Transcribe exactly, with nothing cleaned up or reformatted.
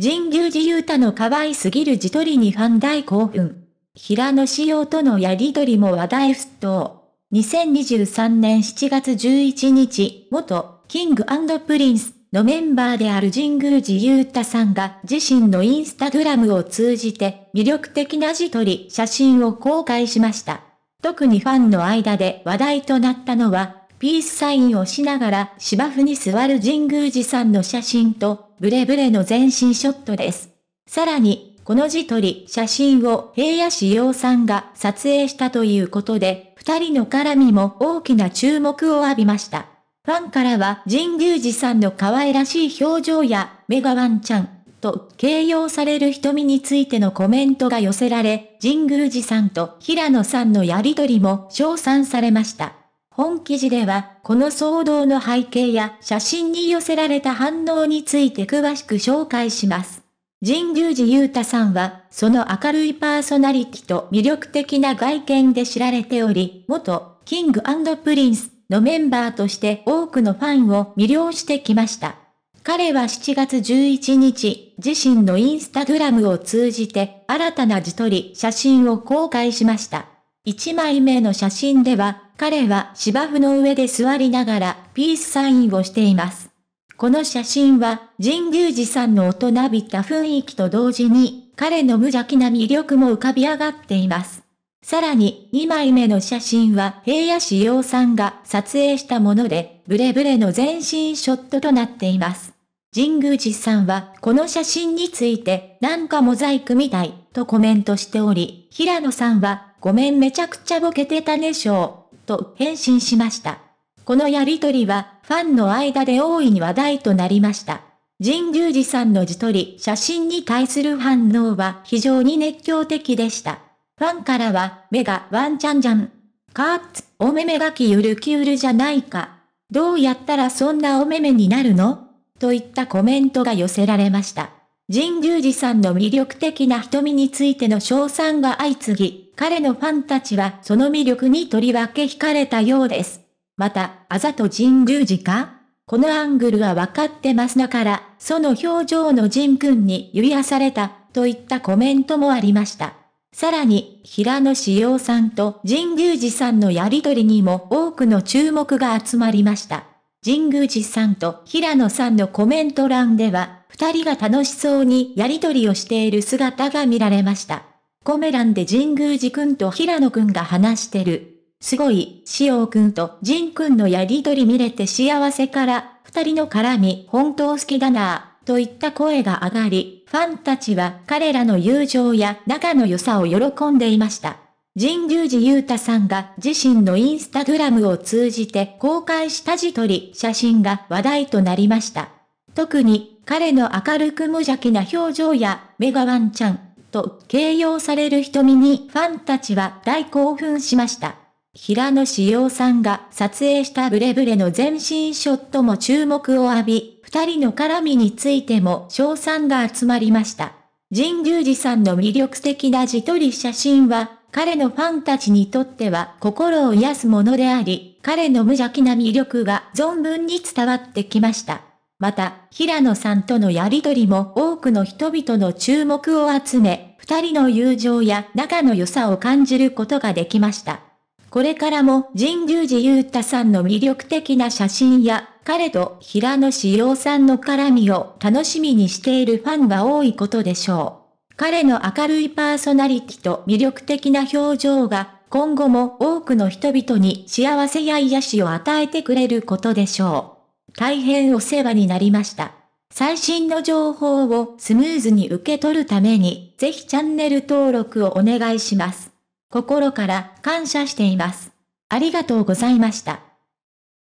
神宮寺勇太の可愛すぎる自撮りにファン大興奮。平野紫耀とのやりとりも話題沸騰。にせんにじゅうさんねんしちがつじゅういちにち、元キング&プリンスのメンバーである神宮寺勇太さんが自身のインスタグラムを通じて魅力的な自撮り写真を公開しました。特にファンの間で話題となったのは、ピースサインをしながら芝生に座る神宮寺さんの写真と、ブレブレの全身ショットです。さらに、この自撮り写真を平野紫耀さんが撮影したということで、二人の絡みも大きな注目を浴びました。ファンからは神宮寺さんの可愛らしい表情や、目がワンちゃん、と形容される瞳についてのコメントが寄せられ、神宮寺さんと平野さんのやりとりも称賛されました。本記事では、この騒動の背景や写真に寄せられた反応について詳しく紹介します。神宮寺勇太さんは、その明るいパーソナリティと魅力的な外見で知られており、元キング&プリンスのメンバーとして多くのファンを魅了してきました。彼はしちがつじゅういちにち、自身のインスタグラムを通じて新たな自撮り写真を公開しました。いちまいめの写真では、彼は芝生の上で座りながらピースサインをしています。この写真は神宮寺さんの大人びた雰囲気と同時に彼の無邪気な魅力も浮かび上がっています。さらににまいめの写真は平野紫耀さんが撮影したものでブレブレの全身ショットとなっています。神宮寺さんはこの写真についてなんかモザイクみたいとコメントしており、平野さんはごめんめちゃくちゃボケてたでしょう。と返信しました。このやりとりはファンの間で大いに話題となりました。神宮寺さんの自撮り写真に対する反応は非常に熱狂的でした。ファンからは目がワンちゃんじゃん。カーツ、お目目がキュルキュルじゃないか。どうやったらそんなお目目になるの？といったコメントが寄せられました。神宮寺さんの魅力的な瞳についての称賛が相次ぎ、彼のファンたちはその魅力にとりわけ惹かれたようです。また、あざと神宮寺か？このアングルはわかってますだから、その表情の神君に癒やされた、といったコメントもありました。さらに、平野紫耀さんと神宮寺さんのやりとりにも多くの注目が集まりました。神宮寺さんと平野さんのコメント欄では、二人が楽しそうにやりとりをしている姿が見られました。コメ欄で神宮寺くんと平野くんが話してる。すごい、紫耀くんと神くんのやりとり見れて幸せから、二人の絡み本当好きだなぁ、といった声が上がり、ファンたちは彼らの友情や仲の良さを喜んでいました。神宮寺勇太さんが自身のインスタグラムを通じて公開した自撮り写真が話題となりました。特に、彼の明るく無邪気な表情や、目がワンちゃん。と形容される瞳にファンたちは大興奮しました。平野紫耀さんが撮影したブレブレの全身ショットも注目を浴び、二人の絡みについても称賛が集まりました。神宮寺さんの魅力的な自撮り写真は、彼のファンたちにとっては心を癒すものであり、彼の無邪気な魅力が存分に伝わってきました。また、平野さんとのやりとりも多くの人々の注目を集め、二人の友情や仲の良さを感じることができました。これからも神宮寺勇太さんの魅力的な写真や、彼と平野紫耀さんの絡みを楽しみにしているファンが多いことでしょう。彼の明るいパーソナリティと魅力的な表情が、今後も多くの人々に幸せや癒しを与えてくれることでしょう。大変お世話になりました。最新の情報をスムーズに受け取るために、ぜひチャンネル登録をお願いします。心から感謝しています。ありがとうございました。